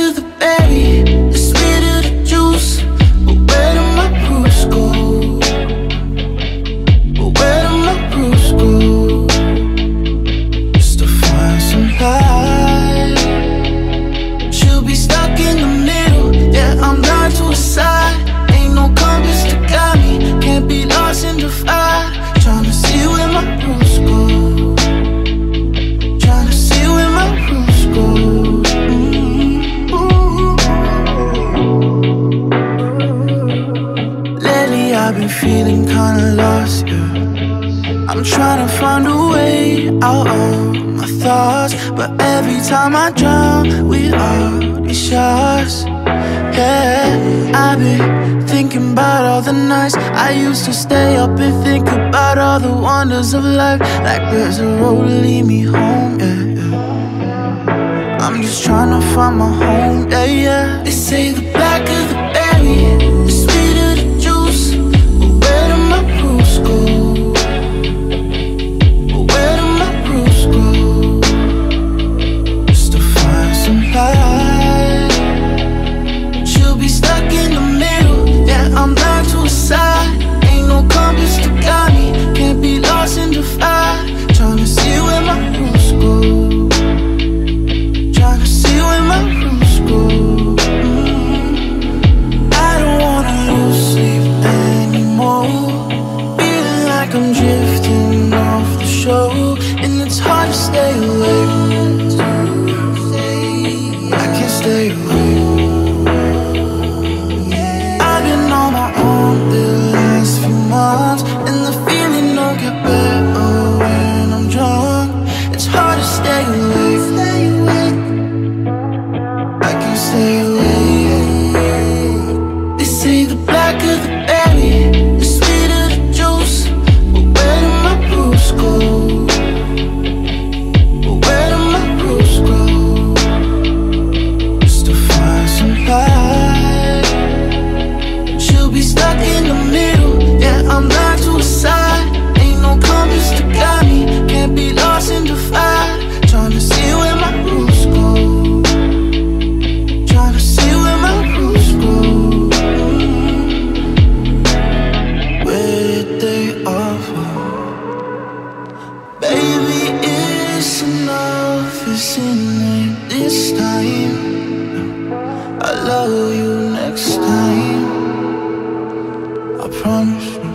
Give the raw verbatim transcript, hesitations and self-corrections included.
to the bay, the sweet of the juice. But where do my roots go? But where do my roots go? Just to find some light. She'll be stuck in the middle, yeah, I'm blind to a side. Ain't no compass to guide me, can't be lost in the fire. Tryna see where my roots go, tryna see where my roots go. Mm-hmm. Lately I've been feeling kinda lost, yeah. I'm trying to find a way out of my thoughts, but every time I drown, we are these shots. Yeah, I've been thinking about all the nights I used to stay up and think about all the wonders of life. Like there's a road to lead me home, yeah, yeah. I'm just trying to find my home, yeah, yeah. They say the back of the berry, the sweet of the juice. But where do my roots go? But where do my roots go? Just to find some light. I'm blind to a side, ain't no compass to guide me, can't be lost in the fire. Tryna see where my roots go, tryna see where my roots go. Mm-hmm. I don't wanna lose sleep anymore, feeling like I'm drifting off the shore, and it's hard to stay awake. I can't stay awake. And the feeling don't get better when I'm drunk. It's hard to stay awake, stay awake. I can stay awake. They say the black of the berry, the sweet of the juice. But where do my roots go? But where do my roots go? Just to find some light. She'll be stuck in the middle, I'm blind to a side, ain't no compass to guide me, can't be lost in the fire. Tryna see where my roots go, tryna see where my roots go. Mm-hmm. Where did they all fall? Baby, it's enough, it's enough this time. I love you next time, I promise.